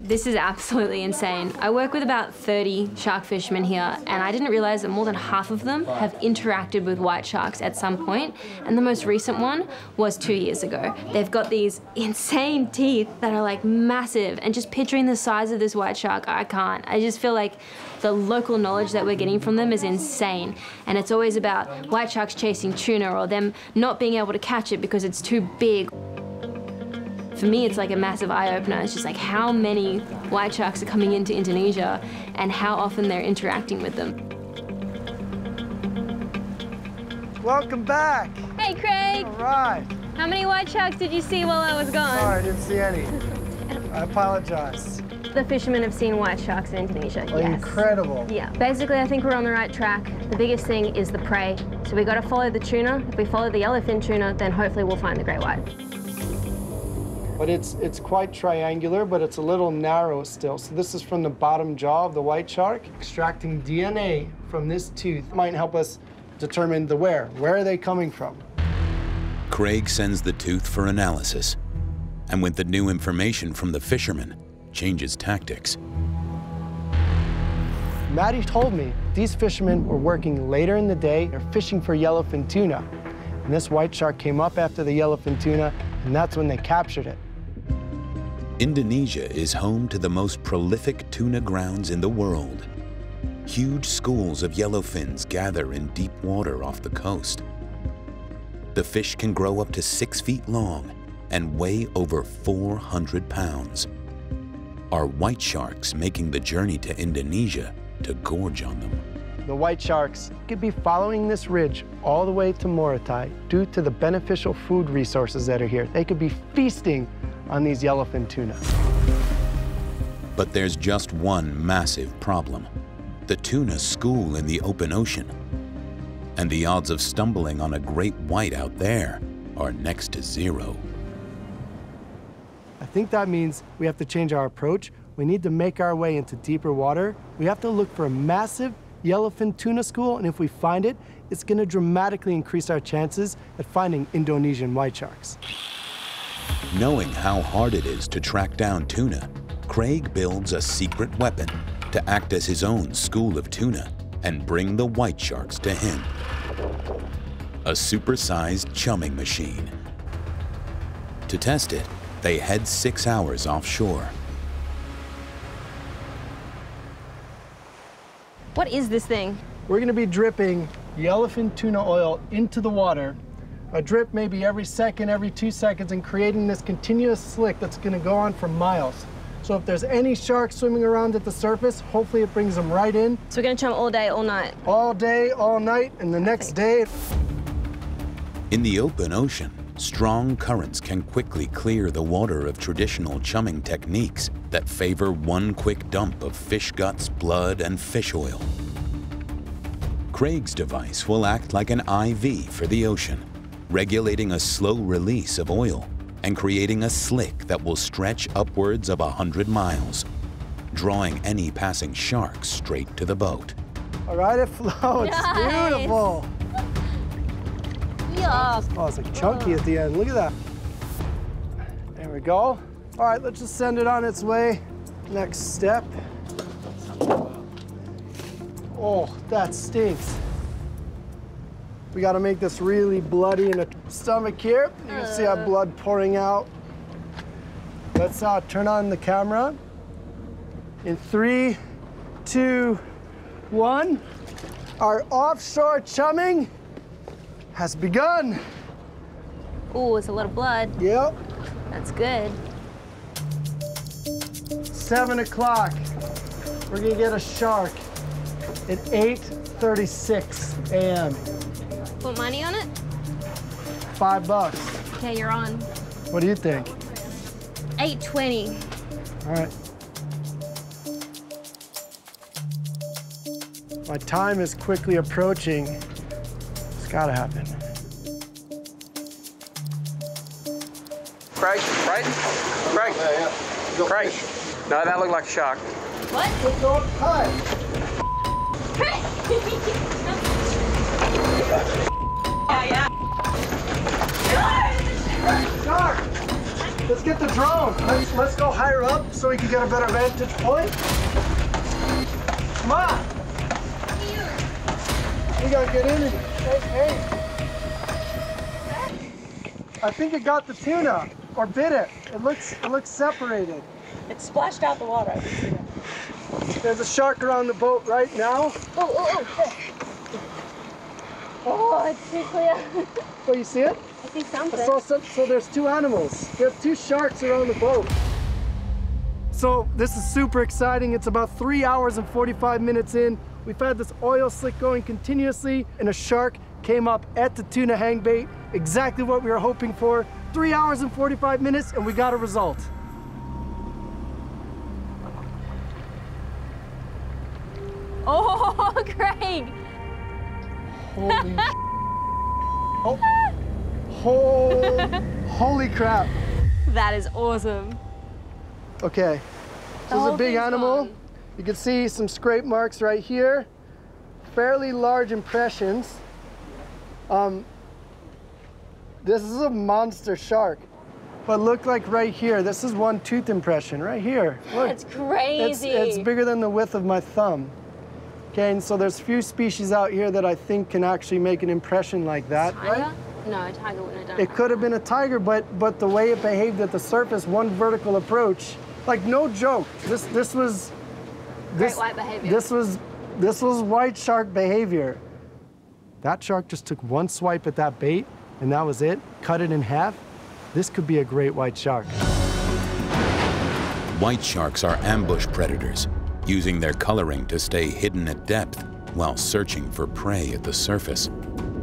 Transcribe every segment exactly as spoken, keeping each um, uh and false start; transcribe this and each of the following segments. This is absolutely insane. I work with about thirty shark fishermen here, and I didn't realize that more than half of them have interacted with white sharks at some point, and the most recent one was two years ago. They've got these insane teeth that are like massive, and just picturing the size of this white shark, I can't. I just feel like the local knowledge that we're getting from them is insane, and it's always about white sharks chasing tuna or them not being able to catch it because it's too big. For me, it's like a massive eye-opener. It's just like how many white sharks are coming into Indonesia and how often they're interacting with them. Welcome back. Hey, Craig. All right. How many white sharks did you see while I was gone? Sorry, I didn't see any. I apologize. The fishermen have seen white sharks in Indonesia, oh, yes. Incredible. Yeah. Basically, I think we're on the right track. The biggest thing is the prey. So we got to follow the tuna. If we follow the yellowfin tuna, then hopefully we'll find the great white. But it's, it's quite triangular, but it's a little narrow still. So this is from the bottom jaw of the white shark. Extracting D N A from this tooth might help us determine the where. Where are they coming from? Craig sends the tooth for analysis, and with the new information from the fishermen, changes tactics. Maddie told me these fishermen were working later in the day. They're fishing for yellowfin tuna. And this white shark came up after the yellowfin tuna, and that's when they captured it. Indonesia is home to the most prolific tuna grounds in the world. Huge schools of yellowfins gather in deep water off the coast. The fish can grow up to six feet long and weigh over four hundred pounds. Are white sharks making the journey to Indonesia to gorge on them? The white sharks could be following this ridge all the way to Morotai due to the beneficial food resources that are here. They could be feasting on these yellowfin tuna. But there's just one massive problem. The tuna school in the open ocean, and the odds of stumbling on a great white out there are next to zero. I think that means we have to change our approach. We need to make our way into deeper water. We have to look for a massive yellowfin tuna school, and if we find it, it's going to dramatically increase our chances at finding Indonesian white sharks. Knowing how hard it is to track down tuna, Craig builds a secret weapon to act as his own school of tuna and bring the white sharks to him. A supersized chumming machine. To test it, they head six hours offshore. What is this thing? We're gonna be dripping yellowfin tuna oil into the water. A drip maybe every second, every two seconds, and creating this continuous slick that's gonna go on for miles. So if there's any sharks swimming around at the surface, hopefully it brings them right in. So we're gonna chum all day, all night? All day, all night, and the next day. In the open ocean, strong currents can quickly clear the water of traditional chumming techniques that favor one quick dump of fish guts, blood, and fish oil. Craig's device will act like an I V for the ocean, regulating a slow release of oil and creating a slick that will stretch upwards of one hundred miles, drawing any passing shark straight to the boat. All right, it floats. Nice. Beautiful. Oh, it's like chunky at the end. Look at that. There we go. All right, let's just send it on its way. Next step. Oh, that stinks. We got to make this really bloody in the stomach here. You can see our blood pouring out. Let's uh, turn on the camera. In three, two, one. Our offshore chumming has begun. Ooh, it's a lot of blood. Yep. That's good. Seven o'clock. We're gonna get a shark at eight thirty-six a m Put money on it? Five bucks. Okay, you're on. What do you think? eight twenty. All right. My time is quickly approaching. Gotta happen. Craig, Craig, Craig, yeah, yeah. Craig. Fish. No, that looked like a shark. What? Hi. Oh, yeah. Shark. Let's get the drone. Let's, let's go higher up so we can get a better vantage point. Come on. We gotta get in here. Hey, hey. I think it got the tuna, or bit it. It looks, it looks separated. It splashed out the water. I can see that. There's a shark around the boat right now. Oh, oh, oh. Oh, it's too clear. Well, you see it? I see something. I saw some, so there's two animals. We have two sharks around the boat. So this is super exciting. It's about three hours and forty-five minutes in. We've had this oil slick going continuously, and a shark came up at the tuna hangbait. Exactly what we were hoping for. Three hours and forty-five minutes, and we got a result. Oh, Craig! Holy oh. Oh. Holy crap. That is awesome. Okay, so this is a big animal. Gone. You can see some scrape marks right here. Fairly large impressions. Um, this is a monster shark. But look, like right here, this is one tooth impression right here. Look. That's crazy. It's, it's bigger than the width of my thumb. Okay, and so there's few species out here that I think can actually make an impression like that. Tiger? Right? No, a tiger wouldn't have done it. It could have been a tiger, but but the way it behaved at the surface, one vertical approach, like no joke. This this was this, great white behavior. This was this was white shark behavior. That shark just took one swipe at that bait, and that was it. Cut it in half. This could be a great white shark. White sharks are ambush predators, using their coloring to stay hidden at depth while searching for prey at the surface.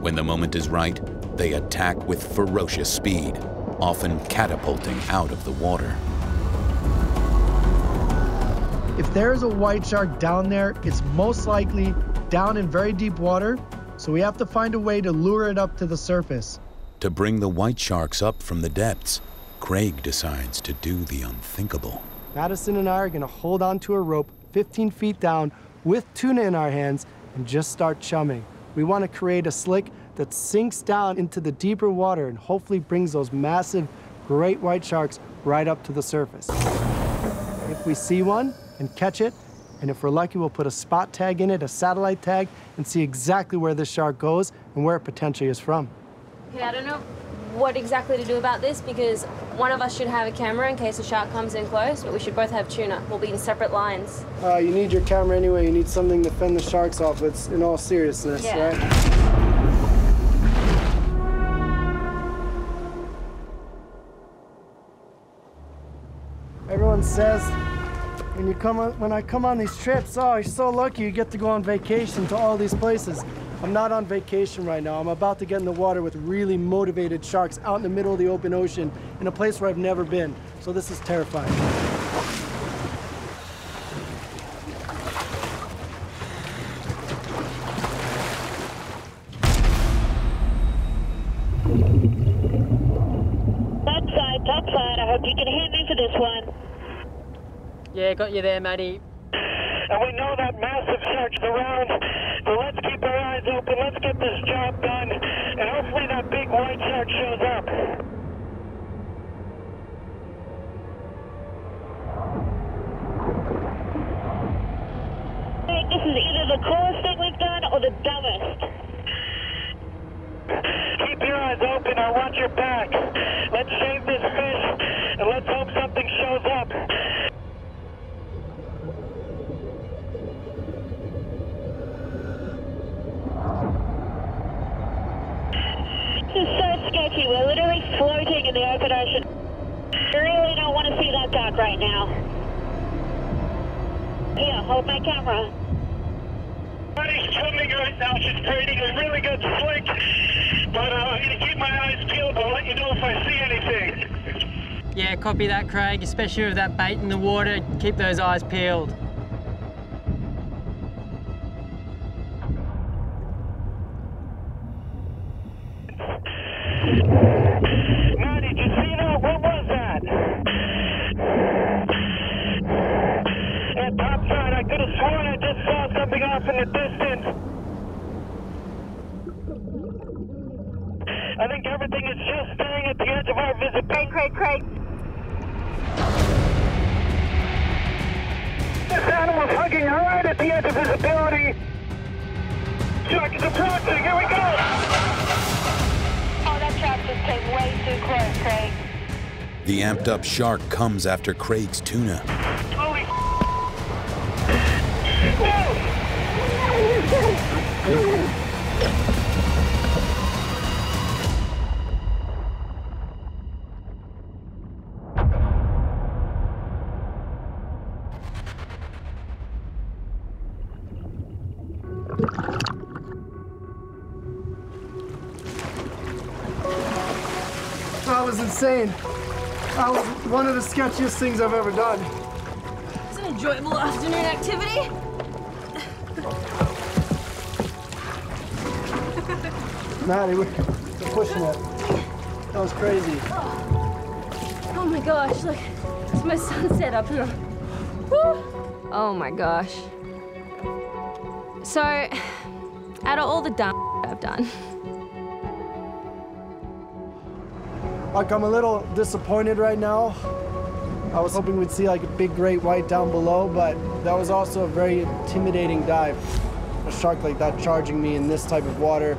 When the moment is right, they attack with ferocious speed, often catapulting out of the water. If there is a white shark down there, it's most likely down in very deep water, so we have to find a way to lure it up to the surface. To bring the white sharks up from the depths, Craig decides to do the unthinkable. Madison and I are gonna hold onto a rope fifteen feet down with tuna in our hands and just start chumming. We wanna create a slick that sinks down into the deeper water and hopefully brings those massive great white sharks right up to the surface. If we see one and catch it, and if we're lucky, we'll put a spot tag in it, a satellite tag, and see exactly where this shark goes and where it potentially is from. Okay, I don't know what exactly to do about this, because one of us should have a camera in case a shark comes in close, but we should both have tuna. We'll be in separate lines. Uh, you need your camera anyway. You need something to fend the sharks off with, in all seriousness, yeah. Right? Everyone says, when, you come on, when I come on these trips, oh, you're so lucky you get to go on vacation to all these places. I'm not on vacation right now. I'm about to get in the water with really motivated sharks out in the middle of the open ocean in a place where I've never been. So this is terrifying. Top side, top side. I hope you can hear me for this one. Yeah, got you there, Maddie. And we know that massive shark's around. But let's keep our eyes open. Let's get this job done. And hopefully that big white shark shows up. This is either the coolest thing we've done or the dumbest. Keep your eyes open. I want your back. Let's save this fish. And let's hope something shows up. We're literally floating in the open ocean. I really don't want to see that dock right now. Yeah, hold my camera. Maddie's swimming right now. She's creating a really good flick. But uh, I'm going to keep my eyes peeled. But I'll let you know if I see anything. Yeah, copy that, Craig. Especially with that bait in the water. Keep those eyes peeled. I think everything is just staying at the edge of our visibility. Craig, Craig, Craig. This animal's hugging right at the edge of visibility. Truck is approaching, here we go! Oh, that truck just came way too close, Craig. The amped up shark comes after Craig's tuna. Holy Whoa! That was insane. That was one of the sketchiest things I've ever done. It's an enjoyable afternoon activity. Maddie, we're pushing it. That was crazy. Oh, oh my gosh, look. It's my sunset up here. Woo. Oh my gosh. So, out of all the dumb I've done, like, I'm a little disappointed right now. I was hoping we'd see like a big great white down below, but that was also a very intimidating dive. A shark like that charging me in this type of water,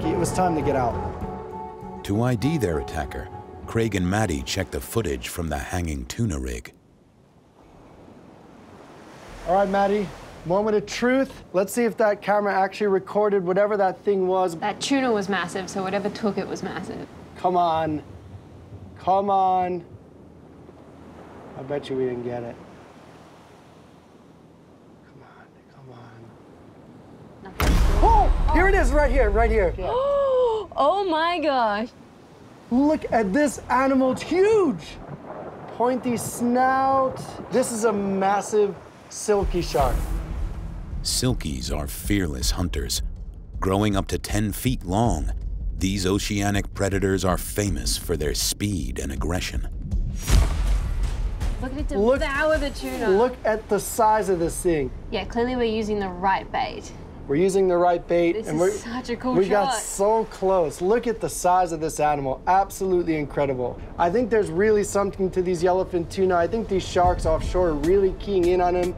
it was time to get out. To I D their attacker, Craig and Maddie checked the footage from the hanging tuna rig. All right, Maddie, moment of truth. Let's see if that camera actually recorded whatever that thing was. That tuna was massive, so whatever took it was massive. Come on. Come on. I bet you we didn't get it. Come on, come on. Nothing. Oh, here it is, right here, right here. Yeah. Oh my gosh. Look at this animal, it's huge. Pointy snout. This is a massive silky shark. Silkies are fearless hunters. Growing up to ten feet long, these oceanic predators are famous for their speed and aggression. Look at it devour the tuna. Look at the size of this thing. Yeah, clearly we're using the right bait. We're using the right bait. This and is such a cool shot. We got so close. Look at the size of this animal. Absolutely incredible. I think there's really something to these yellowfin tuna. I think these sharks offshore are really keying in on them.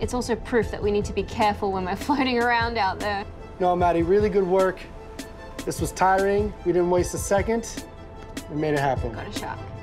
It's also proof that we need to be careful when we're floating around out there. No, Maddie, really good work. This was tiring. We didn't waste a second. We made it happen. Got a shark.